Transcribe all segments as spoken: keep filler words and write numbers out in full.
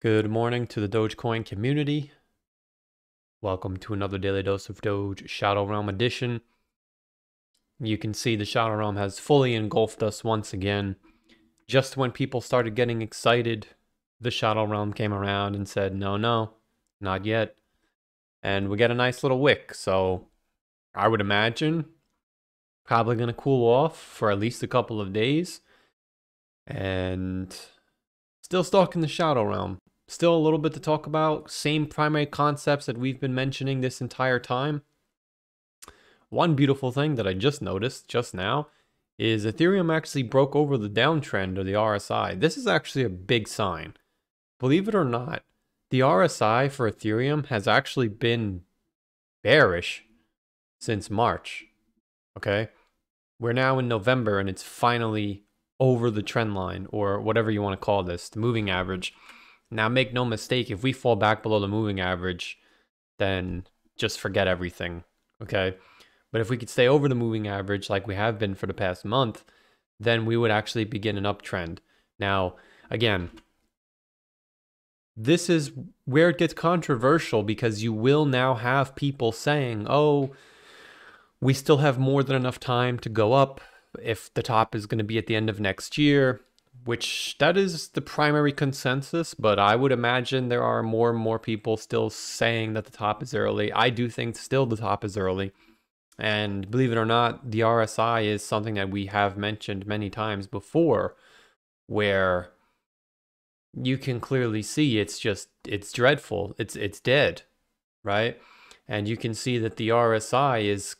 Good morning to the Dogecoin community. Welcome to another Daily Dose of Doge Shadow Realm edition. You can see the Shadow Realm has fully engulfed us once again. Just when people started getting excited, the Shadow Realm came around and said, no, no, not yet. And we get a nice little wick. So I would imagine probably going to cool off for at least a couple of days. And still stuck in the Shadow Realm. Still a little bit to talk about, same primary concepts that we've been mentioning this entire time. One beautiful thing that I just noticed just now is Ethereum actually broke over the downtrend of the R S I. This is actually a big sign. Believe it or not, the R S I for Ethereum has actually been bearish since March. Okay? We're now in November and it's finally over the trend line, or whatever you want to call this, the moving average. Now, make no mistake, if we fall back below the moving average, then just forget everything, okay? But if we could stay over the moving average like we have been for the past month, then we would actually begin an uptrend. Now, again, this is where it gets controversial because you will now have people saying, oh, we still have more than enough time to go up if the top is going to be at the end of next year, which that is the primary consensus, but I would imagine there are more and more people still saying that the top is early. I do think still the top is early. And believe it or not, the R S I is something that we have mentioned many times before, where you can clearly see it's just, it's dreadful. It's, it's dead, right? And you can see that the R S I is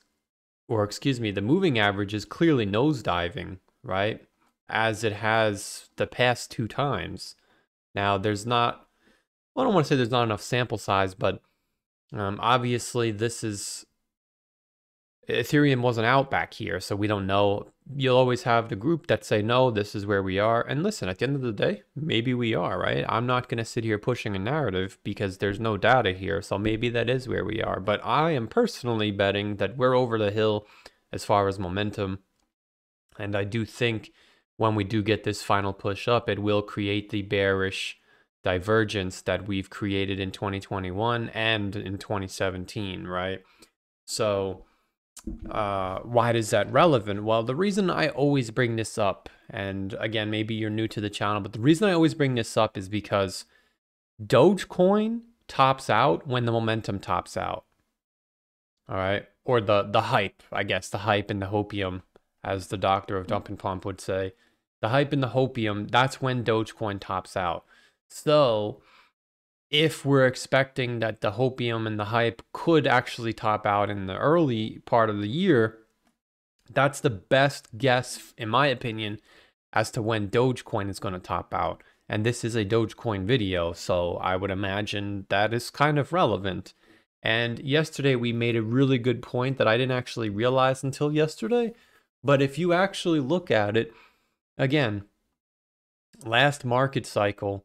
or excuse me, the moving average is clearly nosediving, right? As it has the past two times. Now, there's not, well, I don't want to say there's not enough sample size, but um, obviously this is, Ethereum wasn't out back here, so we don't know. You'll always have the group that say, no, this is where we are. And listen, at the end of the day, maybe we are, right? I'm not going to sit here pushing a narrative because there's no data here. So maybe that is where we are. But I am personally betting that we're over the hill as far as momentum. And I do think when we do get this final push up, it will create the bearish divergence that we've created in twenty twenty-one and in twenty seventeen, right? So uh why is that relevant? Well, the reason I always bring this up, and again, maybe you're new to the channel, but the reason I always bring this up is because Dogecoin tops out when the momentum tops out, all right? Or the the hype, I guess, the hype and the hopium, as the doctor of dump and pump would say, the hype and the hopium. That's when Dogecoin tops out. So if we're expecting that the hopium and the hype could actually top out in the early part of the year, that's the best guess, in my opinion, as to when Dogecoin is going to top out. And this is a Dogecoin video, so I would imagine that is kind of relevant. And yesterday we made a really good point that I didn't actually realize until yesterday. But if you actually look at it, again, last market cycle,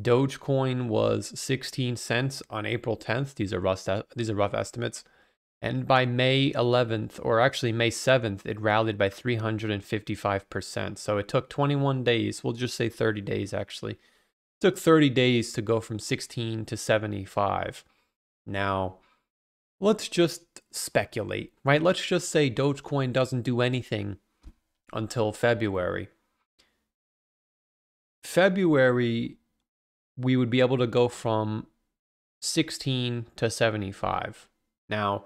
Dogecoin was sixteen cents on April tenth. These are rough, these are rough estimates. And by May eleventh, or actually May seventh, it rallied by three hundred fifty-five percent. So it took twenty-one days. We'll just say thirty days, actually. It took thirty days to go from sixteen to seventy-five. Now, let's just speculate, right? Let's just say Dogecoin doesn't do anything until February. February, we would be able to go from sixteen to seventy-five. Now,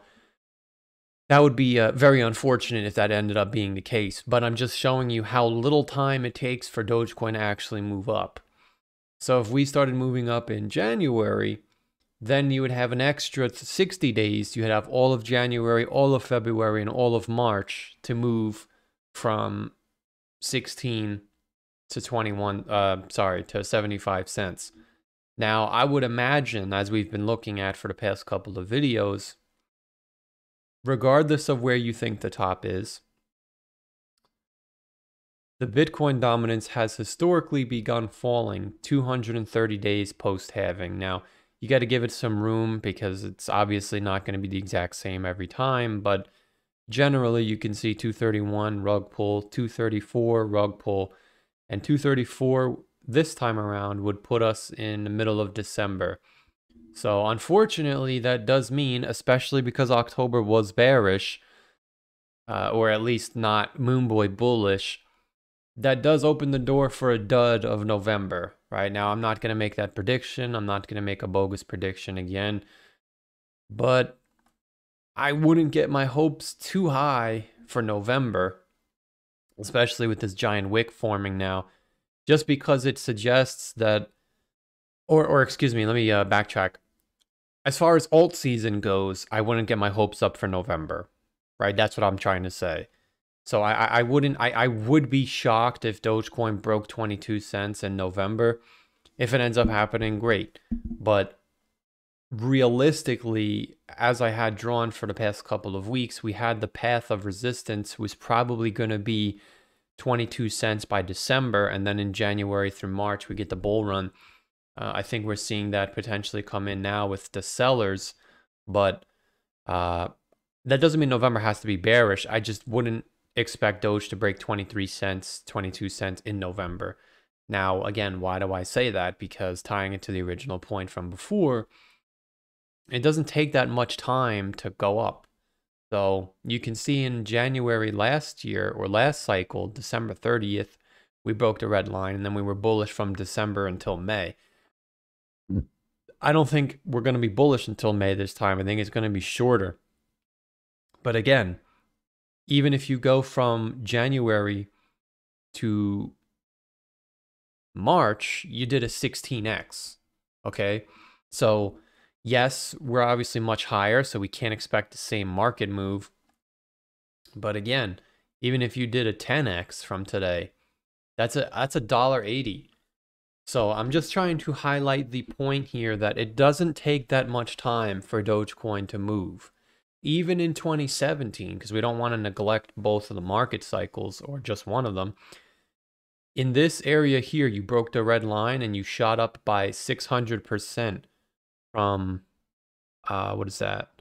that would be uh, very unfortunate if that ended up being the case, but I'm just showing you how little time it takes for Dogecoin to actually move up. So if we started moving up in January, then you would have an extra sixty days. You'd have all of January, all of February, and all of March to move from sixteen to twenty-one, uh, sorry, to seventy-five cents. Now, I would imagine, as we've been looking at for the past couple of videos, regardless of where you think the top is, the Bitcoin dominance has historically begun falling two hundred thirty days post-halving. Now, you got to give it some room because it's obviously not going to be the exact same every time, but generally you can see two thirty-one rug pull, two thirty-four rug pull, and two thirty-four this time around would put us in the middle of December. So unfortunately, that does mean, especially because October was bearish, uh, or at least not Moonboy bullish, that does open the door for a dud of November. Right now, I'm not going to make that prediction. I'm not going to make a bogus prediction again. But I wouldn't get my hopes too high for November, especially with this giant wick forming now, just because it suggests that, or, or excuse me, let me uh, backtrack. As far as alt season goes, I wouldn't get my hopes up for November, right? That's what I'm trying to say. So I, I wouldn't, I, I would be shocked if Dogecoin broke twenty-two cents in November. If it ends up happening, great. But realistically, as I had drawn for the past couple of weeks, we had the path of resistance was probably going to be twenty-two cents by December. And then in January through March, we get the bull run. Uh, I think we're seeing that potentially come in now with the sellers. But uh, that doesn't mean November has to be bearish. I just wouldn't expect Doge to break twenty-three cents, twenty-two cents in November. Now, again, why do I say that? Because tying it to the original point from before, it doesn't take that much time to go up. So you can see in January last year, or last cycle, December thirtieth, we broke the red line, and then we were bullish from December until May. I don't think we're going to be bullish until May this time. I think it's going to be shorter. But again, even if you go from January to March, you did a sixteen X, okay? So yes, we're obviously much higher, so we can't expect the same market move. But again, even if you did a ten X from today, that's a that's a dollar eighty. So I'm just trying to highlight the point here that it doesn't take that much time for Dogecoin to move. Even in twenty seventeen, because we don't want to neglect both of the market cycles or just one of them. In this area here, you broke the red line and you shot up by six hundred percent from, uh, what is that?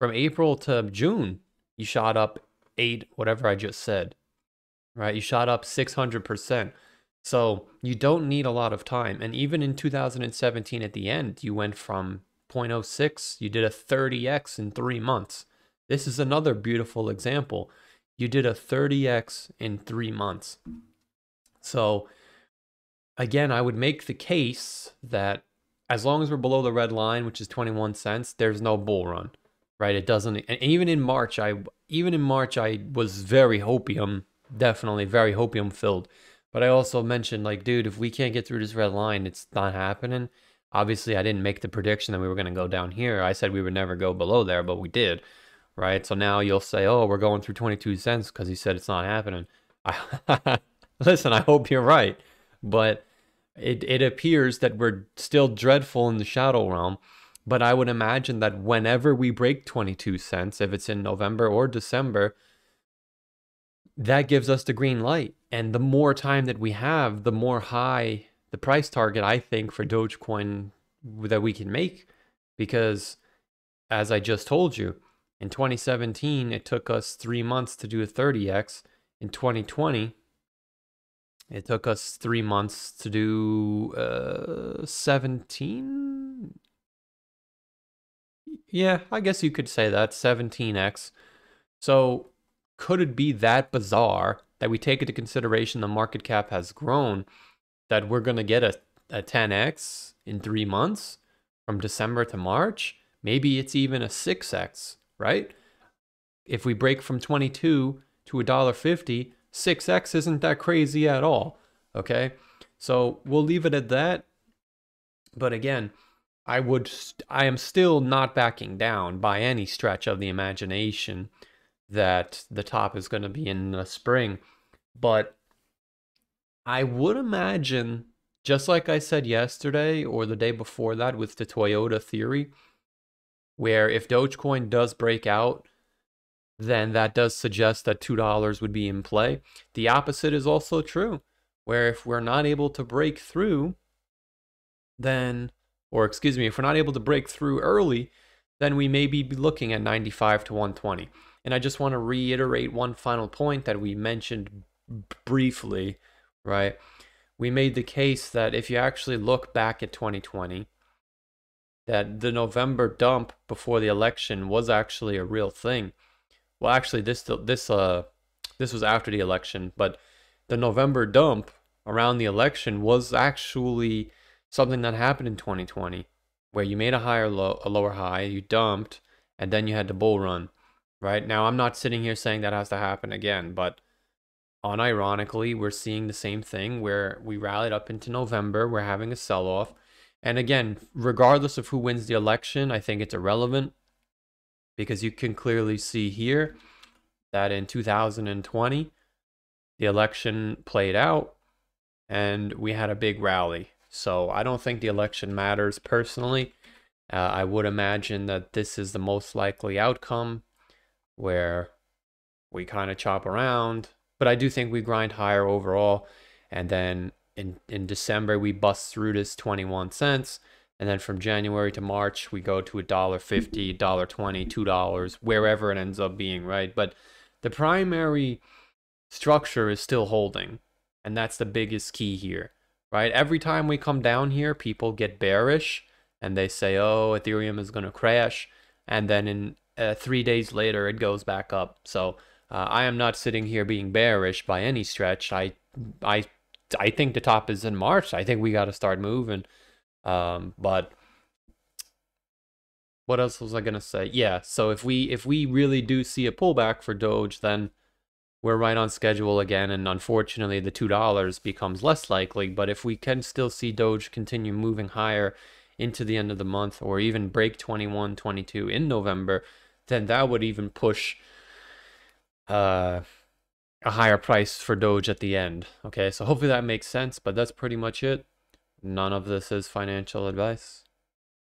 From April to June, you shot up eight, whatever I just said, right? You shot up six hundred percent. So you don't need a lot of time. And even in two thousand seventeen at the end, you went from zero point zero six, you did a thirty X in three months. This is another beautiful example. You did a thirty X in three months. So again, I would make the case that as long as we're below the red line, which is twenty-one cents, there's no bull run, right? It doesn't, and even in March, I, even in March, I was very hopium, definitely very hopium filled. But I also mentioned like, dude, if we can't get through this red line, it's not happening. Obviously, I didn't make the prediction that we were going to go down here. I said we would never go below there, but we did, right? So now you'll say, oh, we're going through twenty-two cents because he said it's not happening. I, listen, I hope you're right. But it, it appears that we're still dreadful in the shadow realm. But I would imagine that whenever we break twenty-two cents, if it's in November or December, that gives us the green light. And the more time that we have, the more high the price target, I think, for Dogecoin that we can make, because as I just told you, in twenty seventeen, it took us three months to do a thirty X. In twenty twenty, it took us three months to do uh, seventeen. Yeah, I guess you could say that, seventeen X. So could it be that bizarre that we take into consideration the market cap has grown, that we're going to get a, a ten X in three months from December to March? Maybe it's even a six X, right? If we break from twenty-two to one dollar fifty, six X isn't that crazy at all, okay? So we'll leave it at that. But again, I would, I am still not backing down by any stretch of the imagination that the top is going to be in the spring. But I would imagine, just like I said yesterday or the day before that with the Toyota theory, where if Dogecoin does break out, then that does suggest that two dollars would be in play. The opposite is also true, where if we're not able to break through, then, or excuse me, if we're not able to break through early, then we may be looking at ninety-five to one twenty. And I just want to reiterate one final point that we mentioned briefly, right? we made the case that if you actually look back at twenty twenty, that the November dump before the election was actually a real thing. Well, actually, this this uh this was after the election, but the November dump around the election was actually something that happened in twenty twenty, where you made a higher low, a lower high, you dumped, and then you had the bull run. Right now, I'm not sitting here saying that has to happen again, but unironically, we're seeing the same thing where we rallied up into November, we're having a sell-off. And again, regardless of who wins the election, I think it's irrelevant, because you can clearly see here that in two thousand twenty, the election played out and we had a big rally. So I don't think the election matters personally. Uh, I would imagine that this is the most likely outcome, where we kind of chop around, but I do think we grind higher overall. And then in, in December, we bust through this twenty-one cents. And then from January to March, we go to a dollar fifty, a dollar twenty, two dollars, wherever it ends up being, right? But the primary structure is still holding. And that's the biggest key here, right? Every time we come down here, people get bearish and they say, oh, Ethereum is going to crash. And then in Uh, three days later, it goes back up. So uh, I am not sitting here being bearish by any stretch. I, I, I think the top is in March. I think we got to start moving. Um, but what else was I gonna say? Yeah. So if we if we really do see a pullback for Doge, then we're right on schedule again. And unfortunately, the two dollars becomes less likely. But if we can still see Doge continue moving higher into the end of the month, or even break twenty-one, twenty-two in November, then that would even push uh, a higher price for Doge at the end. Okay, so hopefully that makes sense, but that's pretty much it. None of this is financial advice.